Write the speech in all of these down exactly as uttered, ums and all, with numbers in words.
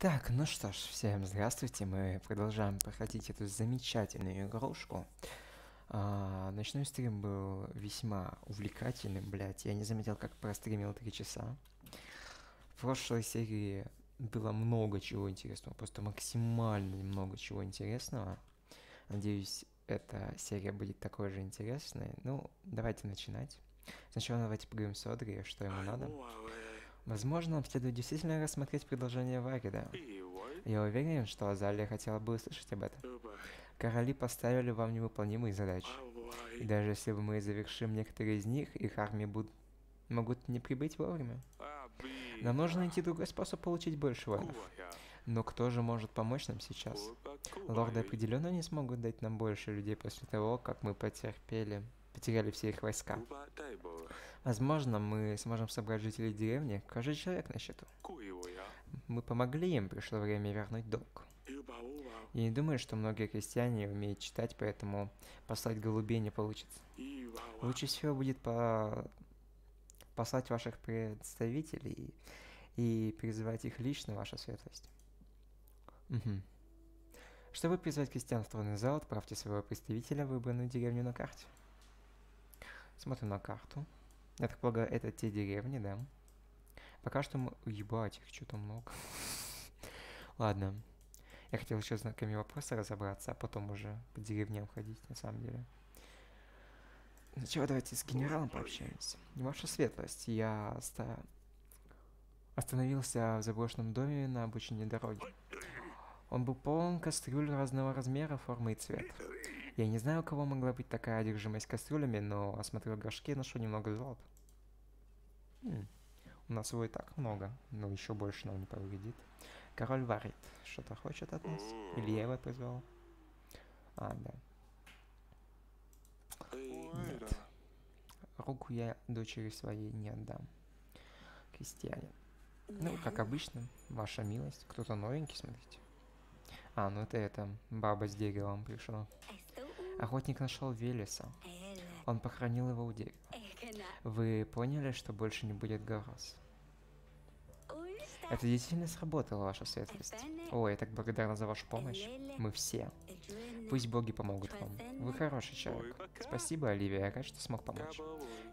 Так, ну что ж, всем здравствуйте, мы продолжаем проходить эту замечательную игрушку. А, ночной стрим был весьма увлекательным, блять, я не заметил, как простримил три часа. В прошлой серии было много чего интересного, просто максимально много чего интересного. Надеюсь, эта серия будет такой же интересной. Ну, давайте начинать. Сначала давайте поговорим с Одри, что ему надо. Возможно, нам следует действительно рассмотреть продолжение Вагида. Я уверен, что Азалия хотела бы услышать об этом. Короли поставили вам невыполнимые задачи. И даже если мы завершим некоторые из них, их армии будут... могут не прибыть вовремя. Нам нужно найти другой способ получить больше воинов. Но кто же может помочь нам сейчас? Лорды определенно не смогут дать нам больше людей после того, как мы потерпели... потеряли все их войска. Возможно, мы сможем собрать жителей деревни, каждый человек на счету. Мы помогли им, пришло время вернуть долг. Я не думаю, что многие крестьяне умеют читать, поэтому послать голубей не получится. Лучше всего будет по... послать ваших представителей и призывать их лично, ваша светлость. Угу. Чтобы призвать крестьян в тронный зал, отправьте своего представителя в выбранную деревню на карте. Смотрим на карту. Я так полагаю, это те деревни, да? Пока что мы... Ебать, их что-то много. Ладно. Я хотел еще с знаками вопроса разобраться, а потом уже по деревням ходить, на самом деле. Сначала давайте с генералом пообщаемся. Ваша светлость, я ста... остановился в заброшенном доме на обочине дороги. Он был полон кастрюль разного размера, формы и цвета. Я не знаю, у кого могла быть такая одержимость кастрюлями, но осмотрел горшки и нашел немного золота. Хм. У нас его и так много, но еще больше нам не повредит. Король Варр что-то хочет от нас? Или я его позвал? А, да. Нет. Руку я дочери своей не отдам. Кристиане. Ну, как обычно, ваша милость. Кто-то новенький, смотрите. А, ну это это, баба с деревом пришла. Охотник нашел Велеса. Он похоронил его у дерева. Вы поняли, что больше не будет гороз? Это действительно сработало, ваша светлость. О, я так благодарна за вашу помощь. Мы все. Пусть боги помогут вам. Вы хороший человек. Спасибо, Оливия, я рад, что смог помочь.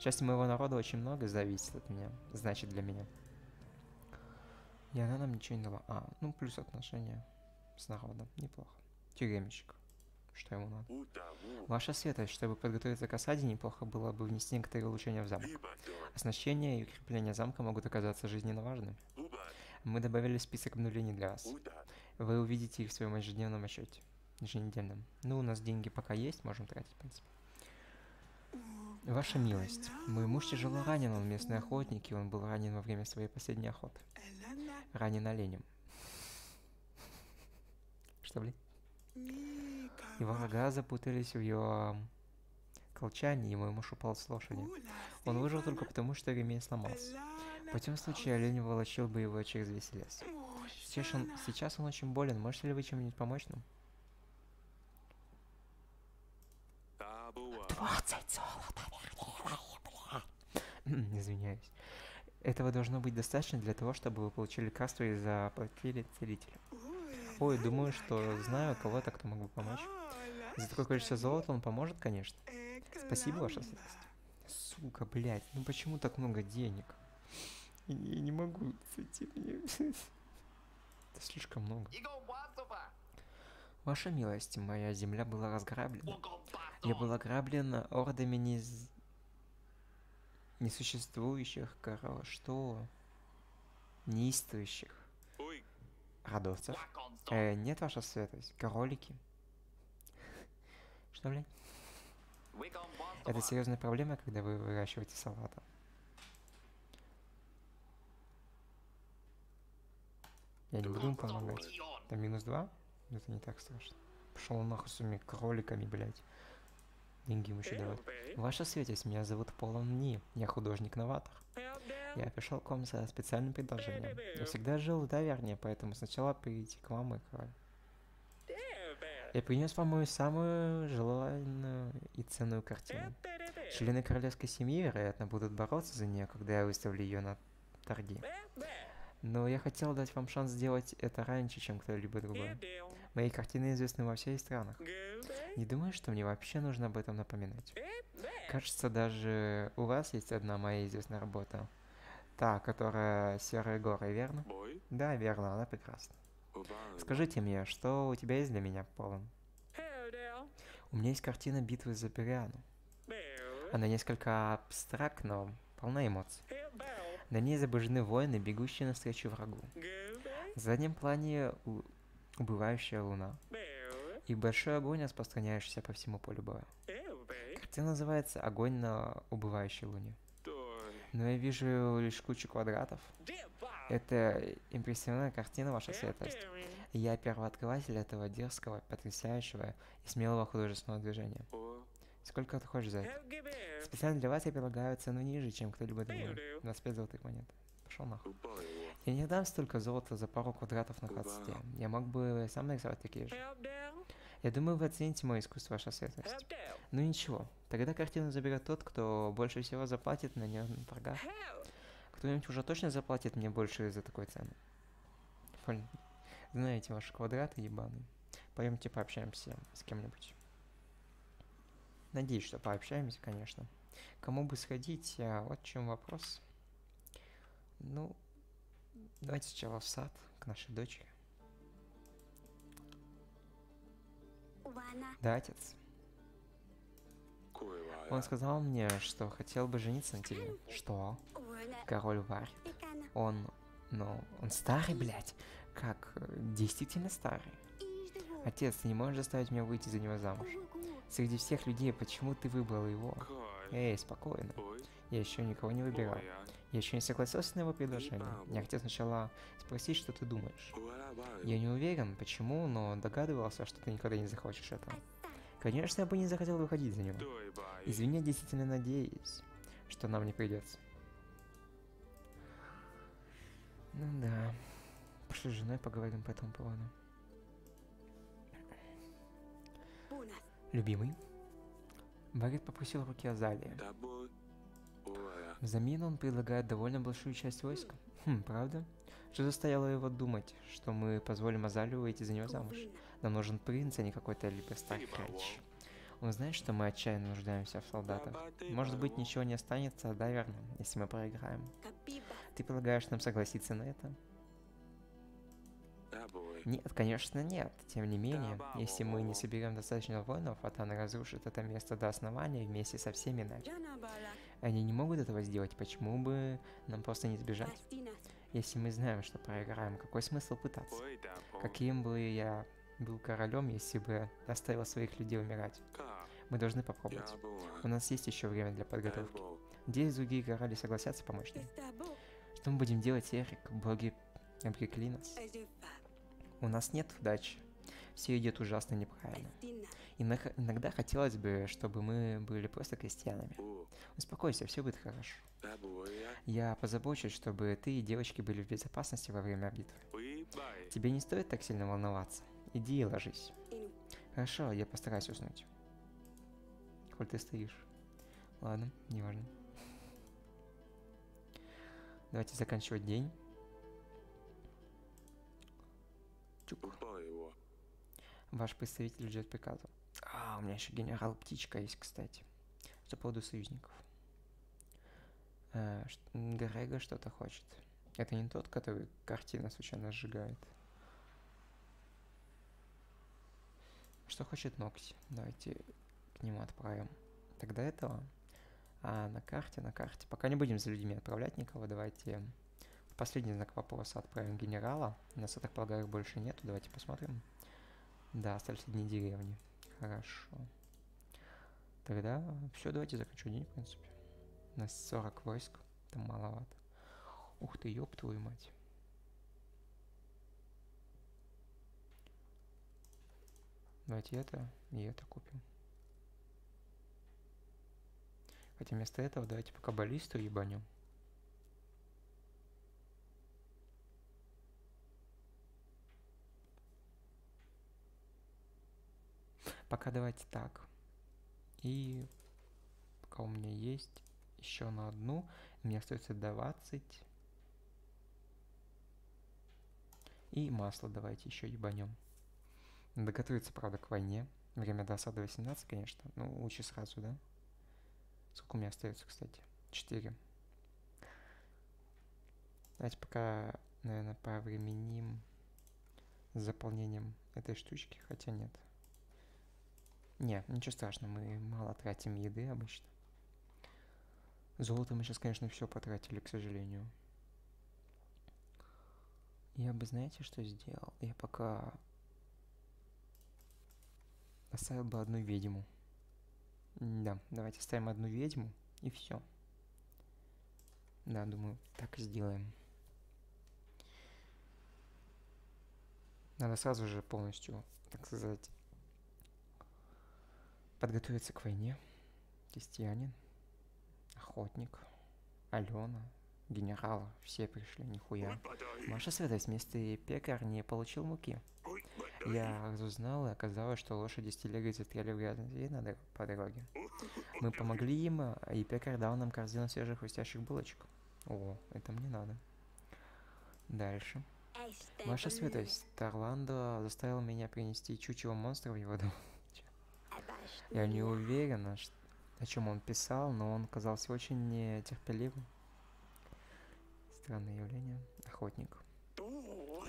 Часть моего народа очень много зависит от меня. Значит, для меня. И она нам ничего не дала. А, ну плюс отношения с народом. Неплохо. Тюремщик. Что ему надо? Ваша светлость, чтобы подготовиться к осаде, неплохо было бы внести некоторые улучшения в замок. Оснащение и укрепление замка могут оказаться жизненно важными. Мы добавили список обновлений для вас. Вы увидите их в своем ежедневном отчете. Еженедельном. Ну, у нас деньги пока есть, можем тратить, в принципе. Ваша милость. Мой муж тяжело ранен, он местный охотник, и он был ранен во время своей последней охоты. Ранен оленем. Что, блин? Его рога запутались в его колчане, и мой муж упал с лошади. Он выжил только потому, что ремень сломался. В этом случае олень волочил бы его через весь лес. Сейчас он, сейчас он очень болен. Можете ли вы чем-нибудь помочь нам? двадцать золота, верни. Извиняюсь. Этого должно быть достаточно для того, чтобы вы получили касту и заплатили целителя. Ой, думаю, что знаю кого-то, кто мог бы помочь. За такое количество золота он поможет, конечно. Спасибо, ваша светлость. Сука, блядь, ну почему так много денег? Я не могу, кстати, мне... Это слишком много. Ваша милость, моя земля была разграблена. Я была ограблена ордами не... несуществующих королей. Что? Неистующих. Родовцев? Э, нет, ваша светлость. Королики. Что, блядь? Это серьезная проблема, когда вы выращиваете салата. Я не буду им помогать. Там минус два? Но это не так страшно. Пошел нахуй с этими кроликами, блядь. Деньги ему еще давать. Ваша светлость, меня зовут Полон Ни. Я художник-новатор. Я пришел к вам за специальным предложением. Я всегда жил в Даверне, поэтому сначала прийти к вам и король. Я принес вам мою самую желанную и ценную картину. Члены королевской семьи, вероятно, будут бороться за нее, когда я выставлю ее на торги. Но я хотел дать вам шанс сделать это раньше, чем кто-либо другой. Мои картины известны во всех странах. Не думаю, что мне вообще нужно об этом напоминать. Кажется, даже у вас есть одна моя известная работа. Та, которая «Серые горы», верно? Да, верно, она прекрасна. Скажите мне, что у тебя есть для меня, Полон? У меня есть картина «Битвы за Пириану». Она несколько абстрактна, но полна эмоций. На ней изображены воины, бегущие навстречу врагу. В заднем плане убывающая луна. И большой огонь, распространяющийся по всему полю боя. Картина называется «Огонь на убывающей луне». Но я вижу лишь кучу квадратов. Это импрессивная картина, ваша светлость. Я первооткрыватель этого дерзкого, потрясающего и смелого художественного движения. Сколько ты хочешь за это? Специально для вас я предлагаю цену ниже, чем кто-либо другой. двадцать пять золотых монет. Пошел нахуй. Я не дам столько золота за пару квадратов на хвосте. Я мог бы сам нарисовать такие же. Я думаю, вы оцените мое искусство, ваша светлость. Ну ничего, тогда картину заберет тот, кто больше всего заплатит на нее на торгах. Кто-нибудь уже точно заплатит мне больше за такой цену? Понял. Знаете, ваши квадраты ебаные. Пойдемте пообщаемся с кем-нибудь. Надеюсь, что пообщаемся, конечно. Кому бы сходить, а вот в чем вопрос. Ну, давайте сначала в сад, к нашей дочери. Да, отец. Он сказал мне, что хотел бы жениться на тебе. Что? Король Варр. Он, ну, он старый, блядь. Как? Действительно старый. Отец, ты не можешь заставить меня выйти за него замуж. Среди всех людей, почему ты выбрал его? Эй, спокойно. Я еще никого не выбирал. Я еще не согласился на его предложение. Я хотел сначала спросить, что ты думаешь. Я не уверен, почему, но догадывался, что ты никогда не захочешь этого. Конечно, я бы не захотел выходить за него. Извини, действительно надеюсь, что нам не придется. Ну да. Пошли с женой поговорим по этому плану. Любимый, Борит попросил руки Азалии. Взамен он предлагает довольно большую часть войска. Хм, правда? Что заставило его думать, что мы позволим Азалию выйти за него замуж? Нам нужен принц, а не какой-то липостахач. Он знает, что мы отчаянно нуждаемся в солдатах. Может быть, ничего не останется, да, верно, если мы проиграем. Ты предлагаешь нам согласиться на это? Нет, конечно, нет. Тем не менее, если мы не соберем достаточно воинов, Атана разрушит это место до основания вместе со всеми нами. Они не могут этого сделать, почему бы нам просто не сбежать? Если мы знаем, что проиграем, какой смысл пытаться? Каким бы я был королем, если бы оставил своих людей умирать? Мы должны попробовать. У нас есть еще время для подготовки. Здесь другие короли согласятся помочь нам. Что мы будем делать, Эрик? Боги обрекли нас. У нас нет удачи. Все идет ужасно неправильно. Иногда хотелось бы, чтобы мы были просто крестьянами. Успокойся, все будет хорошо. Я позабочусь, чтобы ты и девочки были в безопасности во время битвы. Тебе не стоит так сильно волноваться. Иди и ложись. Хорошо, я постараюсь уснуть. Коль ты стоишь. Ладно, неважно. Давайте заканчивать день. Чук. Ваш представитель ждет приказа. А, у меня еще генерал Птичка есть, кстати. По поводу союзников. Э, Грего что-то хочет. Это не тот, который картина случайно сжигает. Что хочет Нокси? Давайте к нему отправим. Тогда этого. А, на карте, на карте. Пока не будем за людьми отправлять никого. Давайте... Последний знак вопроса отправим генерала. У нас, я так полагаю, их больше нету. Давайте посмотрим. Да, остались одни деревни. Хорошо. Тогда все, давайте закончу день, в принципе. У нас сорок войск. Это маловато. Ух ты, ёб твою мать. Давайте это и это купим. Хотя вместо этого давайте пока баллисту ебанем. Пока давайте так. И пока у меня есть еще на одну, мне остается двадцать. И масло давайте еще ебанем. Надо готовиться, правда, к войне. Время до осады восемнадцать, конечно. Ну, лучше сразу, да? Сколько у меня остается, кстати? четыре. Давайте пока, наверное, повременим с заполнением этой штучки. Хотя нет. Не, ничего страшного, мы мало тратим еды обычно. Золото мы сейчас, конечно, все потратили, к сожалению. Я бы, знаете, что сделал? Я пока оставил бы одну ведьму. Да, давайте оставим одну ведьму и все. Да, думаю, так и сделаем. Надо сразу же полностью, так сказать, подготовиться к войне. Крестьянин, охотник, Алена, генерала, все пришли, нихуя. Маша, святой с места, и пекарь не получил муки. Я разузнал, и оказалось, что лошади с телегой застряли в грязи на дор по дороге. Мы помогли им, и пекарь дал нам корзину свежих хрустящих булочек. О, это мне надо. Дальше. Ваша святость, Тарландо заставил меня принести чучело монстра в его дом. Я не уверена, о чем он писал, но он казался очень нетерпеливым. Странное явление. Охотник.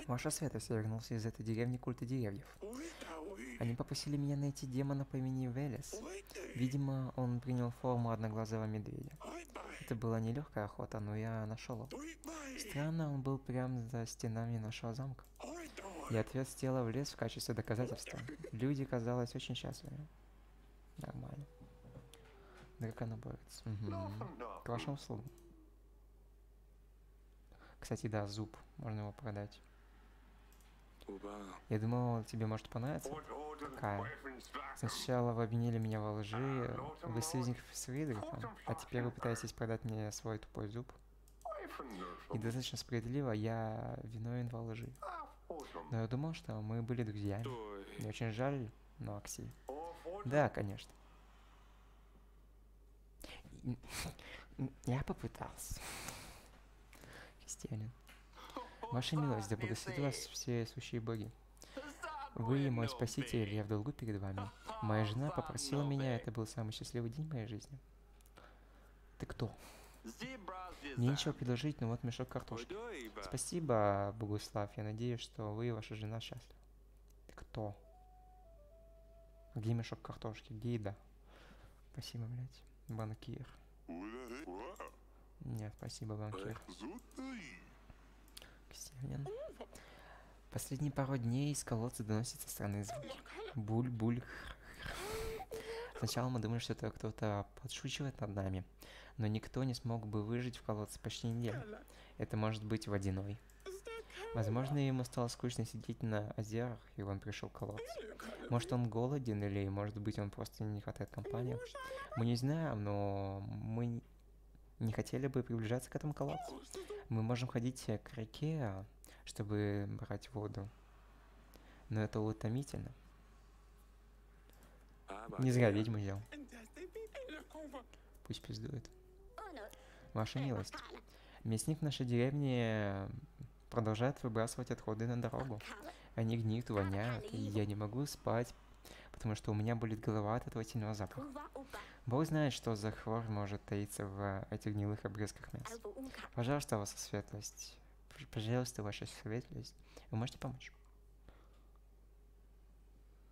Ваша святость, я вернулся из этой деревни культа деревьев. Они попросили меня найти демона по имени Велес. Видимо, он принял форму одноглазого медведя. Это была нелегкая охота, но я нашел его. Странно, он был прямо за стенами нашего замка. Я отвез тело в лес в качестве доказательства. Люди, казалось, очень счастливы. Нормально. Дракона борется. Угу. К вашим услугам. Кстати, да, зуб. Можно его продать. Я думал, тебе может понравиться. Какая? Сначала вы обвинили меня во лжи, вы союзник с Ридрофом, а теперь вы пытаетесь продать мне свой тупой зуб. Недостаточно справедливо, я виновен во лжи. Но я думал, что мы были друзьями. Мне очень жаль, но Акси. Да, конечно. Я попытался. Кристиане. Ваша милость, да благословит вас все сущие боги. Вы мой спаситель, я в долгу перед вами. Моя жена попросила меня, это был самый счастливый день моей жизни. Ты кто? Мне нечего предложить, но вот мешок картошки. Спасибо, Богослав, я надеюсь, что вы и ваша жена счастливы. Ты кто? Где мешок картошки? Где еда? Спасибо, блядь. Банкир. Нет, спасибо, банкир. Последние пару дней из колодца доносятся странные звуки. Буль-буль. Сначала мы думали, что это кто-то подшучивает над нами, но никто не смог бы выжить в колодце почти неделю. Это может быть водяной. Возможно, ему стало скучно сидеть на озерах, и он пришел к колодцу. Может, он голоден, или, может быть, он просто не хватает компании. Мы не знаем, но мы не хотели бы приближаться к этому колодцу. Мы можем ходить к реке, чтобы брать воду. Но это утомительно. Не зря ведьму взял. Пусть пиздует. Ваша милость. Мясник в нашей деревне продолжает выбрасывать отходы на дорогу. Они гниют, воняют, и я не могу спать, потому что у меня болит голова от отвратительного запаха. Бог знает, что за хлор может таиться в этих гнилых обрезках мяса. Пожалуйста, ваша светлость. Пожалуйста, ваша светлость. Вы можете помочь?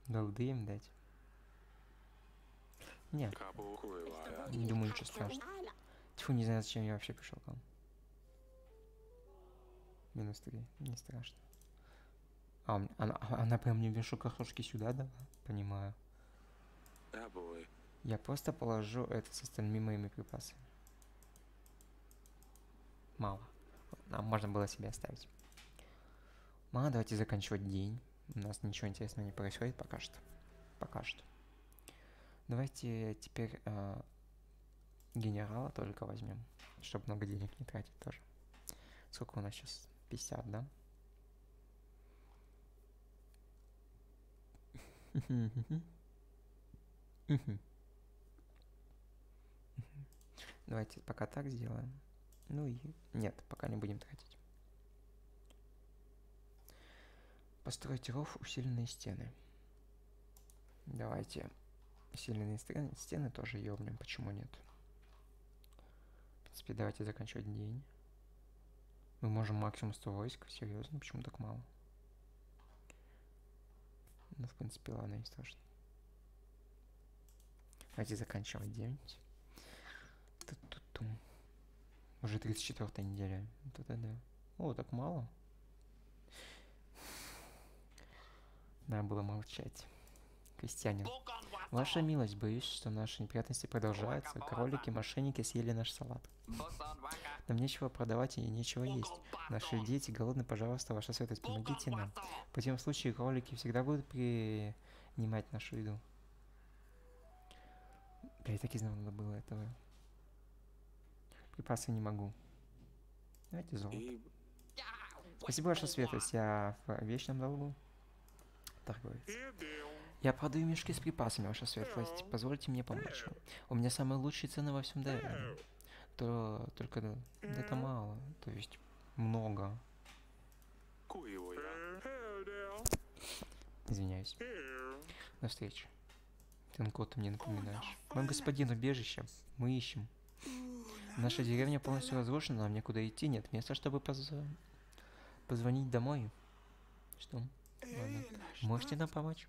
Голды им дать? Нет. Не думаю, ничего страшного. Тьфу, не знаю, зачем я вообще пришел к вам. Минус три. Не страшно. А, он, она, она прям мне мешок картошки сюда дала? Понимаю. Я просто положу это с остальными моими припасами. Мало. Нам можно было себе оставить. Ладно, давайте заканчивать день. У нас ничего интересного не происходит пока что. Пока что. Давайте теперь э, генерала только возьмем, чтобы много денег не тратить тоже. Сколько у нас сейчас? пятьдесят, да? Давайте пока так сделаем. Ну и... Нет, пока не будем тратить. Построить ров, усиленные стены. Давайте усиленные стены, стены тоже ёбнем, почему нет? В принципе, давайте заканчивать день. Мы можем максимум сто войск, серьезно, почему так мало? Ну, в принципе, ладно, не страшно. Давайте заканчивать девять. Ту-ту-ту. Уже тридцать четвёртая неделя. Да-да-да. О, так мало. Надо было молчать. Кристиане. Ваша милость, боюсь, что наши неприятности продолжаются. Кролики, мошенники съели наш салат. Нам нечего продавать и нечего есть. Наши дети голодны, пожалуйста, ваша святость, помогите нам. В противном случае кролики всегда будут принимать нашу еду. Да, я так и знал, надо было этого. Припасы не могу. Давайте золото. Спасибо, ваша светлость, я в вечном долгу. Торговец. Я продаю мешки с припасами, ваша светлость. Позвольте мне помочь. У меня самые лучшие цены во всем Даверне. То только да, это мало, то есть много. Извиняюсь. До встречи. Тенко, ты мне напоминаешь. Мой господин, убежище. Мы ищем. Наша деревня полностью разрушена, нам некуда идти, нет места, чтобы поз... позвонить домой. Что? Ладно. Можете нам помочь?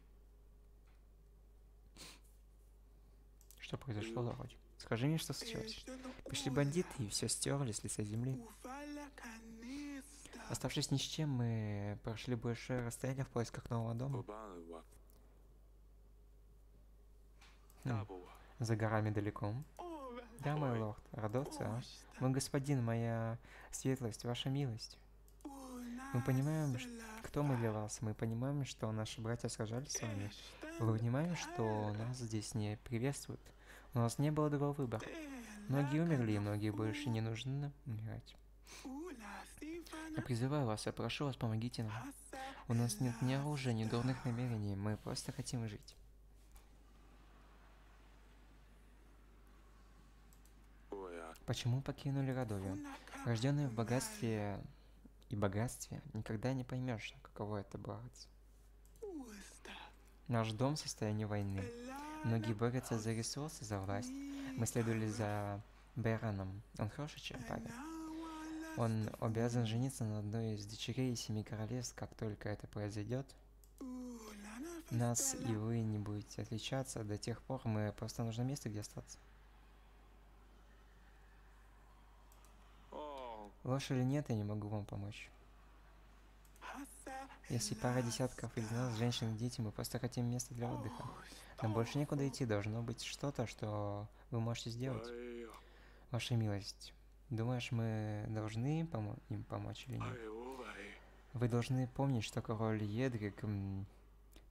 Что произошло, Лородь? Скажи мне, что случилось. Пришли бандиты и все стерли с лица земли. Оставшись ни с чем, мы прошли большое расстояние в поисках нового дома. Хм. За горами далеко. Да, мой лорд, радоться, а? Мой господин, моя светлость, ваша милость. Мы понимаем, кто мы для вас. Мы понимаем, что наши братья сражались с вами. Вы понимаете, что нас здесь не приветствуют. У нас не было другого выбора. Многие умерли, и многие больше не нужны умирать. Я призываю вас, я прошу вас, помогите нам. У нас нет ни оружия, ни дурных намерений. Мы просто хотим жить. Почему покинули Родовию? Рожденные в богатстве и богатстве, никогда не поймешь, каково это бороться. Наш дом в состоянии войны. Многие борются за ресурсы, за власть. Мы следовали за Бароном. Он хороший чем парень. Он обязан жениться на одной из дочерей семи королевств, как только это произойдет. Нас и вы не будете отличаться, до тех пор мы просто нужно место, где остаться. Ложь или нет, я не могу вам помочь. Если пара десятков из нас, женщин и детей, мы просто хотим места для отдыха. Нам больше некуда идти, должно быть что-то, что вы можете сделать. Ваша милость, думаешь, мы должны помо им помочь или нет? Вы должны помнить, что король Едрик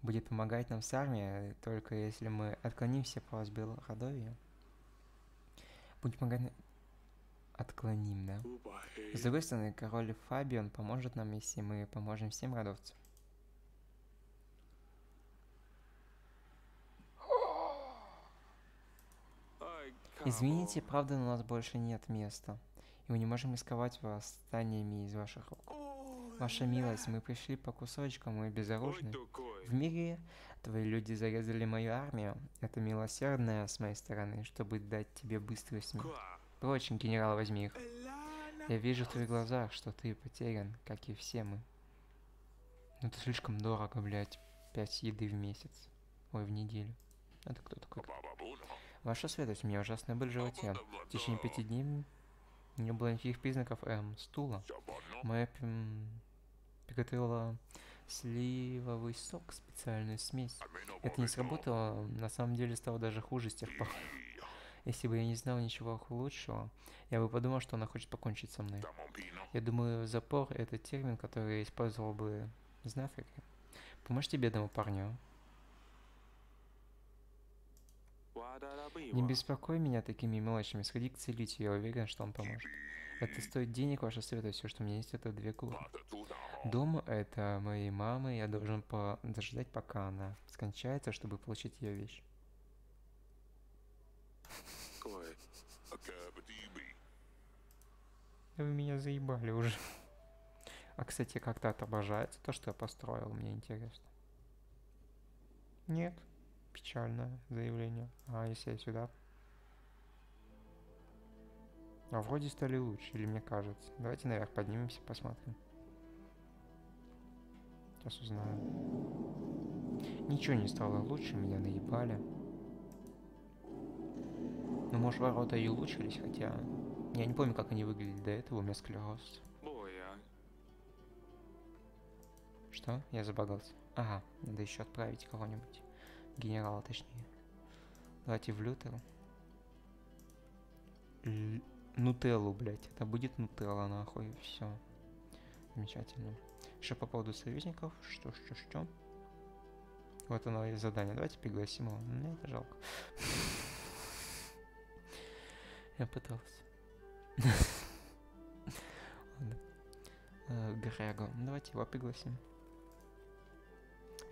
будет помогать нам с армией, только если мы отклонимся по просьбе Родовия. Будь помогать... Отклоним, да? С другой стороны, король Фабион поможет нам, если мы поможем всем родовцам. Извините, правда, но у нас больше нет места, и мы не можем рисковать восстаниями из ваших рук. Ваша милость, мы пришли по кусочкам, мы безоружны. В мире твои люди зарезали мою армию. Это милосердное с моей стороны, чтобы дать тебе быструю смерть. Прочь, генерал, возьми их. Я вижу в твоих глазах, что ты потерян, как и все мы. Но это слишком дорого, блядь. Пять еды в месяц. Ой, в неделю. Это кто такой? Ваша светлость, у меня ужасная боль в животе. В течение пяти дней не было никаких признаков эм, стула. Моя приготовила сливовый сок, специальную смесь. Это не сработало, на самом деле стало даже хуже с тех пор. Если бы я не знал ничего лучшего, я бы подумал, что она хочет покончить со мной. Я думаю, запор — это термин, который я использовал бы из Африки. Поможете бедному парню? Не беспокой меня такими мелочами, сходи к целителю, я уверен, что он поможет. Это стоит денег, ваша света, все, что у меня есть, это две кухни. Дом — это моей мамы, я должен подождать, пока она скончается, чтобы получить ее вещь. Вы меня заебали уже. А, кстати, как-то отображается то, что я построил, мне интересно. Нет. Печальное заявление. А если я сюда? А вроде стали лучше, или мне кажется. Давайте наверх поднимемся, посмотрим. Сейчас узнаем. Ничего не стало лучше, меня наебали. Ну, может, ворота и улучшились, хотя... Я не помню, как они выглядели до этого, у меня склероз. Что? Я забагался. Ага, надо еще отправить кого-нибудь. Генерала, точнее. Давайте в Лютер. Л нутеллу, блять. Это будет нутелла, нахуй, и все. Замечательно. Еще по поводу союзников. Что, что, что? Вот оно и задание. Давайте пригласим его. Мне это жалко. Я пытался. Ладно. Грего. Давайте его пригласим.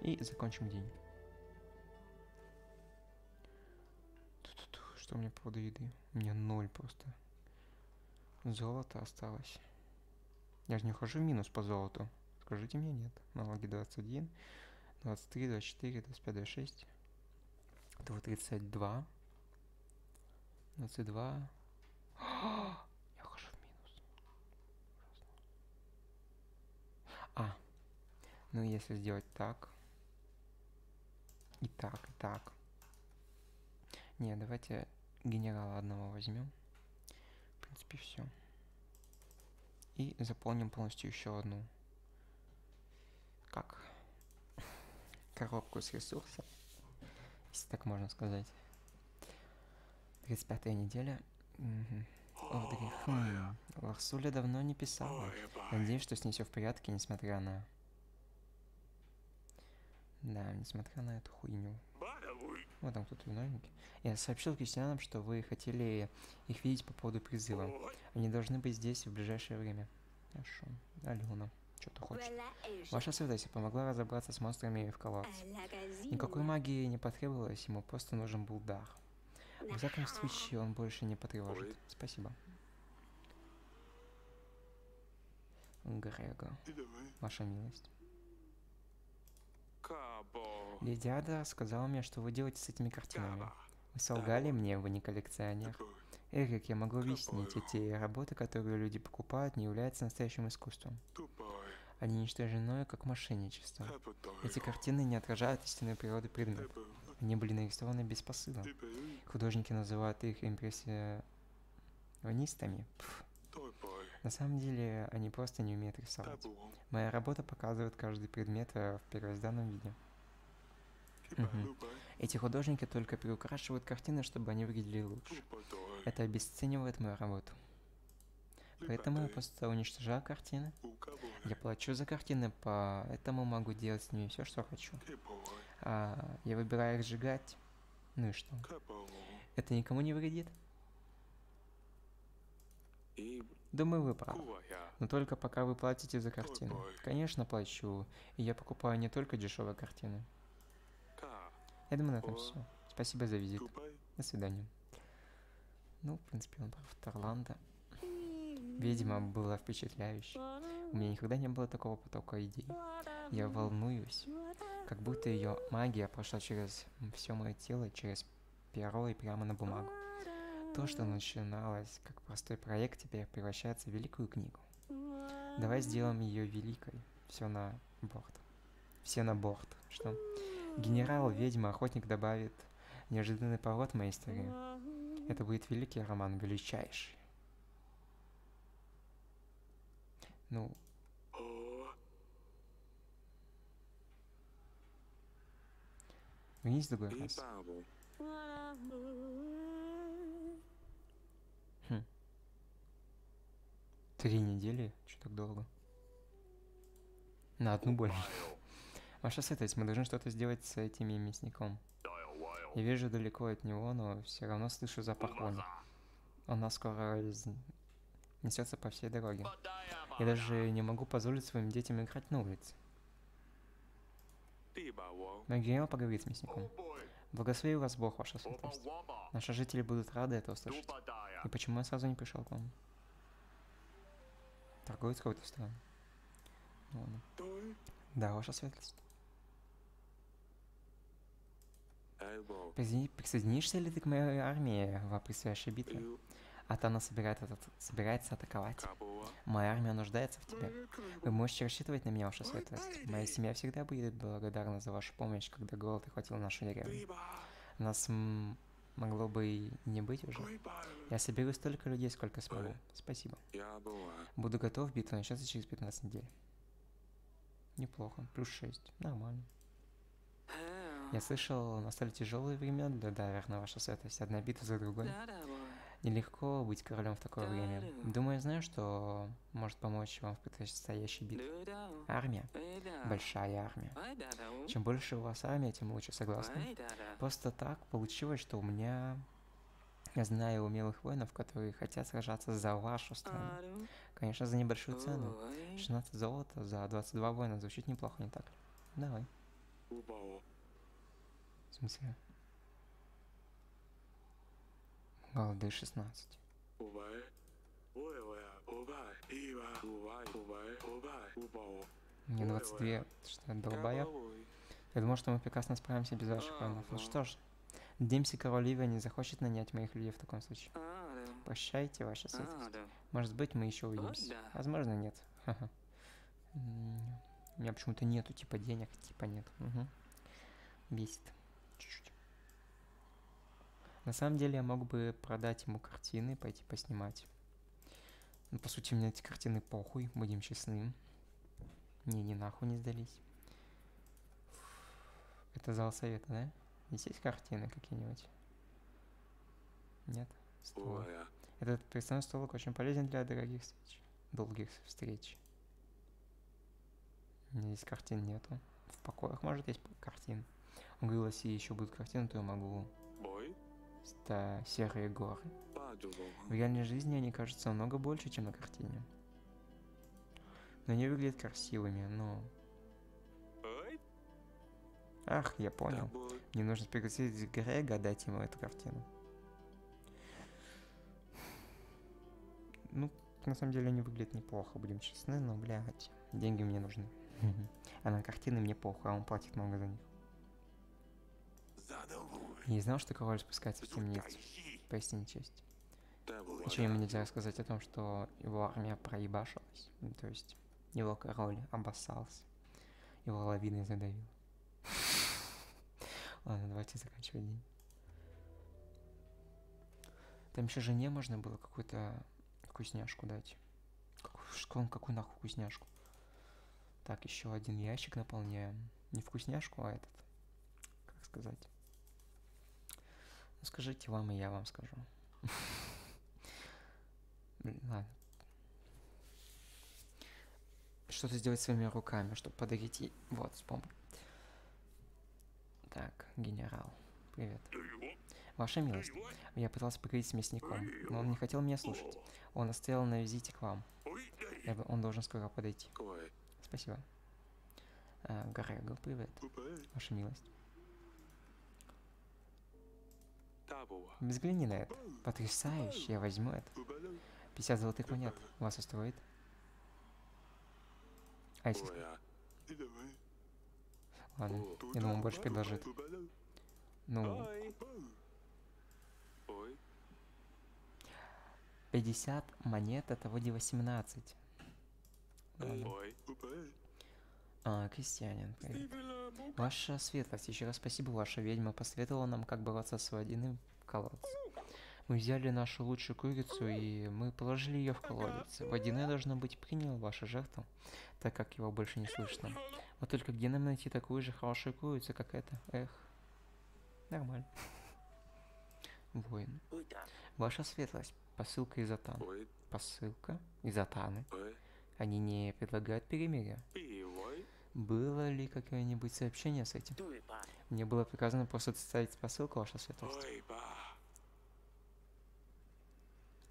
И закончим день. Что у меня по поводу еды? У меня ноль просто. Золото осталось. Я же не ухожу в минус по золоту. Скажите мне, нет. Налоги двадцать один, двадцать три, двадцать четыре, двадцать пять, двадцать шесть. Это тридцать два. двадцать два. Я хожу в минус. А. Ну если сделать так. И так, и так. Не, давайте генерала одного возьмем. В принципе, все. И заполним полностью еще одну. Как? Коробку с ресурсом. Если так можно сказать. тридцать пятая неделя. Угу. Одри. Хм. Ларсуля давно не писала. Надеюсь, что с ней все в порядке, несмотря на... Да, несмотря на эту хуйню. Вот там кто-то виновники. Я сообщил Кристианам, что вы хотели их видеть по поводу призыва. Они должны быть здесь в ближайшее время. Хорошо. Алена, что ты хочешь? Ваша святость помогла разобраться с монстрами в колодце. Никакой магии не потребовалось, ему просто нужен был дар. В всяком случае, он больше не потревожит. Спасибо. Грего. Ваша милость. Леди Адер сказала мне, что вы делаете с этими картинами. Вы солгали мне, вы не коллекционер. Эрик, я могу объяснить, эти работы, которые люди покупают, не являются настоящим искусством. Они ничто иное, как мошенничество. Эти картины не отражают истинную природу предмета. Они были нарисованы без посыла. Художники называют их импрессионистами. Пф. На самом деле, они просто не умеют рисовать. Моя работа показывает каждый предмет в первозданном виде. Угу. Эти художники только приукрашивают картины, чтобы они выглядели лучше. Это обесценивает мою работу. Поэтому я просто уничтожаю картины. Я плачу за картины, поэтому могу делать с ними все, что хочу. А я выбираю их сжигать. Ну и что? Это никому не вредит? Думаю, вы правы. Но только пока вы платите за картину. Конечно, плачу. И я покупаю не только дешевые картины. Я думаю, на этом все. Спасибо за визит. До свидания. Ну, в принципе, он прав. Тарландо. Видимо, было впечатляюще. У меня никогда не было такого потока идей. Я волнуюсь. Как будто ее магия прошла через все мое тело, через перо и прямо на бумагу. То, что начиналось как простой проект, теперь превращается в великую книгу. Давай сделаем ее великой. Все на борт. Все на борт. Что? Генерал, ведьма, охотник добавит неожиданный поворот моей истории. Это будет великий роман, величайший. Ну... Вернись в другой раз. Хм. Три недели? Чё так долго? На одну больше. Ваша сытость, мы должны что-то сделать с этими мясником. Я вижу далеко от него, но все равно слышу запах вони. Она скоро из... несется по всей дороге. Я даже не могу позволить своим детям играть на улице. Но генерал поговорит с мясником. Благослови вас Бог, ваша светлость. Наши жители будут рады это услышать. И почему я сразу не пришел к вам? Торговец какой-то странный. Да, ваша светлость. Присоединишься ли ты к моей армии во предстоящей битве? Атана собирает этот, собирается атаковать. Моя армия нуждается в тебе. Вы можете рассчитывать на меня, ваша светлость. Моя семья всегда будет благодарна за вашу помощь, когда голод охватил нашу деревню. Нас могло бы и не быть уже. Я соберу столько людей, сколько смогу. Спасибо. Буду готов, битва начнется через пятнадцать недель. Неплохо. плюс шесть. Нормально. Я слышал, настали тяжелые времена для Даверна, ваша светлость. Одна битва за другой. Нелегко быть королем в такое время. Думаю, знаю, что может помочь вам в предстоящей битве. Армия. Большая армия. Чем больше у вас армия, тем лучше, согласна? Просто так получилось, что у меня... Я знаю умелых воинов, которые хотят сражаться за вашу страну. Конечно, за небольшую цену. шестнадцать золота за двадцать два воина. Звучит неплохо, не так ли? Давай. В смысле? Голды шестнадцать. Мне двадцать два, что я долбая. Я думал, что мы прекрасно справимся без ваших воинов. Ну что ж, надеемся, король Ливия не захочет нанять моих людей в таком случае. Прощайте, ваша светлость. Может быть, мы еще увидимся. Возможно, нет. Ха-ха. У меня почему-то нету, типа, денег, типа, нет. Угу. Бесит. Чуть-чуть. На самом деле я мог бы продать ему картины, пойти поснимать. Ну, по сути, у меня эти картины похуй, будем честны. Не, не нахуй не сдались. Это зал совета, да? Здесь есть картины какие-нибудь? Нет? Стол. Этот представной столик очень полезен для дорогих встреч. Долгих встреч. Здесь картин нету. В покоях, может, есть картины. Он говорил, если еще будут картины, то я могу... Это серые горы. В реальной жизни они кажутся намного больше, чем на картине. Но они выглядят красивыми, но... Ах, я понял. Мне нужно пригласить Грего, дать ему эту картину. Ну, на самом деле они выглядят неплохо, будем честны, но, блядь, деньги мне нужны. А на картины мне похуй, а он платит много за них. Я не знал, что король спускается в темницу. Поясни честь. Ничего ему нельзя рассказать о том, что его армия проебашилась. То есть, его король обоссался. Его лавиной задавил. Ладно, давайте заканчивать день. Там еще жене можно было какую-то вкусняшку дать. Какую, какую нахуй вкусняшку? Так, еще один ящик наполняем. Не вкусняшку, а этот. Как сказать? Скажите вам, и я вам скажу. Блин, ладно. Что-то сделать своими руками, чтобы подарить ей... Вот, вспомнил. Так, генерал. Привет. Ваша милость. Я пытался поговорить с мясником, но он не хотел меня слушать. Он оставил на визите к вам. Я... Он должен скоро подойти. Спасибо. А, Грего, привет. Ваша милость. Взгляни на это. Потрясающе, я возьму это. пятьдесят золотых монет. Вас устроит? А если... Ладно, я думаю, он больше предложит. Ну... пятьдесят монет, это вроде восемнадцать. Ладно. А, Кристиане, привет. Ваша светлость, еще раз спасибо, ваша ведьма посоветовала нам, как бороться с водяным колодцем. Мы взяли нашу лучшую курицу и мы положили ее в колодец. Водяное должно быть принял вашу жертву, так как его больше не слышно. Вот только где нам найти такую же хорошую курицу, как эта? Эх, нормально. Воин. Ваша светлость, посылка из Атаны. Посылка из Атаны. Они не предлагают перемирия. Было ли какое-нибудь сообщение с этим? Мне было приказано просто отставить посылку, ваша светлость.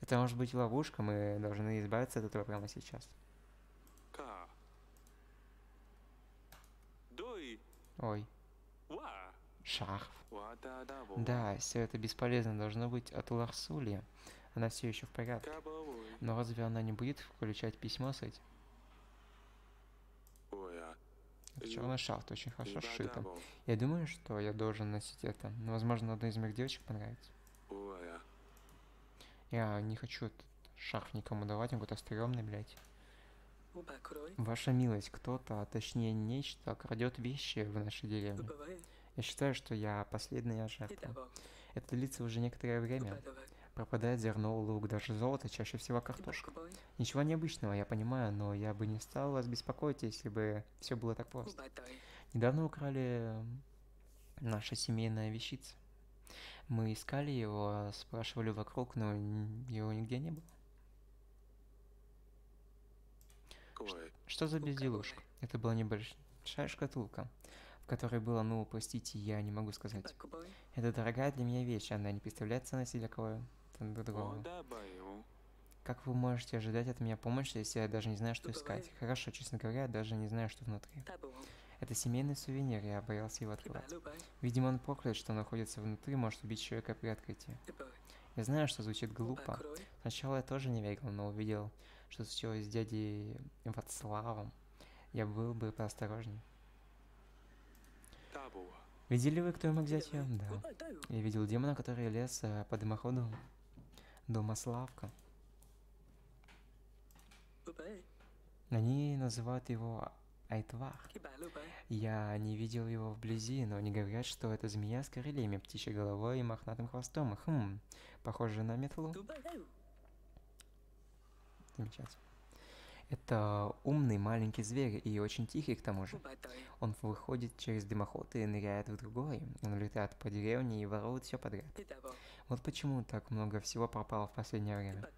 Это может быть ловушка, мы должны избавиться от этого прямо сейчас. Ой. Шарф. Да, все это бесполезно должно быть от Ларсули. Она все еще в порядке. Но разве она не будет включать письмо с этим? Черная шарф очень хорошо сшита. Я думаю, что я должен носить это. Но, возможно, одной из моих девочек понравится. Я не хочу этот шарф никому давать, он какой-то стрёмный, блядь. Ваша милость, кто-то, а точнее нечто, крадет вещи в нашей деревне. Я считаю, что я последняя жертва. Это длится уже некоторое время. Пропадает зерно, лук, даже золото, чаще всего картошка. Ничего необычного, я понимаю, но я бы не стал вас беспокоить, если бы все было так просто. Недавно украли наша семейная вещица. Мы искали его, спрашивали вокруг, но его нигде не было. Ш что за безделушка? Это была небольшая шкатулка, в которой было, ну, простите, я не могу сказать. Это дорогая для меня вещь, она не представляет ценности для кого-то. Как вы можете ожидать от меня помощи, если я даже не знаю, что искать? Хорошо, честно говоря, я даже не знаю, что внутри. Это семейный сувенир, я боялся его открывать. Видимо, он проклят, что находится внутри, может убить человека при открытии. Я знаю, что звучит глупо. Сначала я тоже не верил, но увидел, что случилось с дядей Ватславом. Я был бы поосторожнее. Видели вы, кто мог взять ее? Да. Я видел демона, который лез по дымоходу дома Славка. Они называют его Айтвах. Я не видел его вблизи, но они говорят, что это змея с крыльями, птичьей головой и мохнатым хвостом. Хм, похоже на метлу. Замечательно. Это умный маленький зверь и очень тихий к тому же. Он выходит через дымоход и ныряет в другой. Он летает по деревне и ворует все подряд. Вот почему так много всего пропало в последнее время.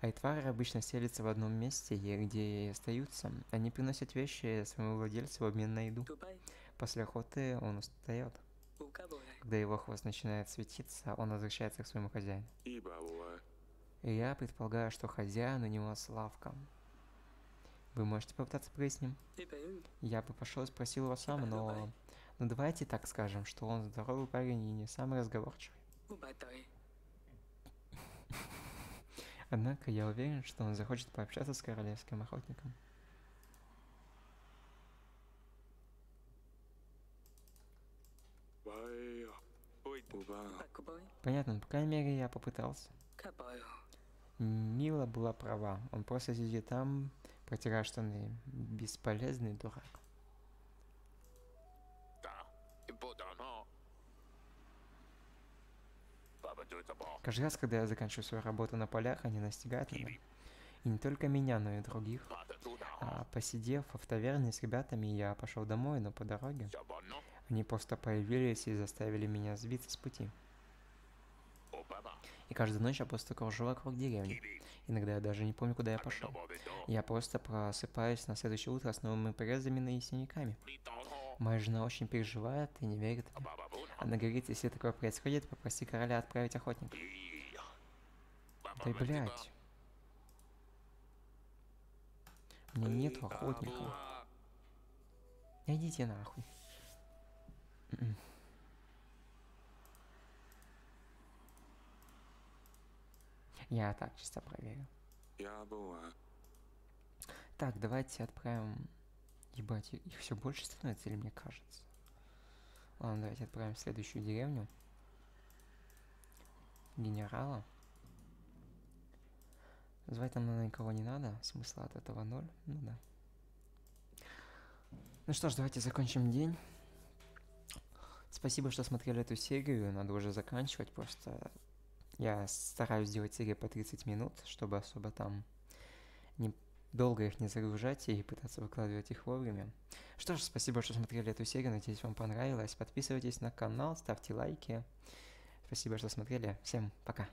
Айтвары обычно селятся в одном месте, где и остаются. Они приносят вещи своему владельцу в обмен на еду. После охоты он устает. Когда его хвост начинает светиться, он возвращается к своему хозяину. И я предполагаю, что хозяин у него Славка. Вы можете попытаться прыгать с ним? Я бы пошел и спросил его сам, но... Ну давайте так скажем, что он здоровый парень и не самый разговорчивый. Однако я уверен, что он захочет пообщаться с королевским охотником. Понятно, по крайней мере, я попытался. Мила была права, он просто сидит там, протирая штаны. Бесполезный дурак. Каждый раз, когда я заканчиваю свою работу на полях, они настигают меня. И не только меня, но и других. А посидев в таверне с ребятами, я пошел домой, но по дороге они просто появились и заставили меня сбиться с пути. И каждую ночь я просто кружу вокруг деревни. Иногда я даже не помню, куда я пошел. Я просто просыпаюсь на следующее утро с новыми порезами и синяками. Моя жена очень переживает и не верит. Она говорит, если такое происходит, попроси короля отправить охотника. Да блядь. У меня нету охотника. Идите нахуй. Я так чисто проверю. Я была. Так, давайте отправим... Ебать, их все больше становится, или мне кажется? Ладно, давайте отправим в следующую деревню. Генерала. Звать нам, наверное, никого не надо. Смысла от этого ноль. Ну да. Ну что ж, давайте закончим день. Спасибо, что смотрели эту серию. Надо уже заканчивать. Просто я стараюсь делать серии по тридцать минут, чтобы особо там не... долго их не загружать и пытаться выкладывать их вовремя. Что ж, спасибо, что смотрели эту серию, надеюсь, вам понравилось. Подписывайтесь на канал, ставьте лайки. Спасибо, что смотрели. Всем пока.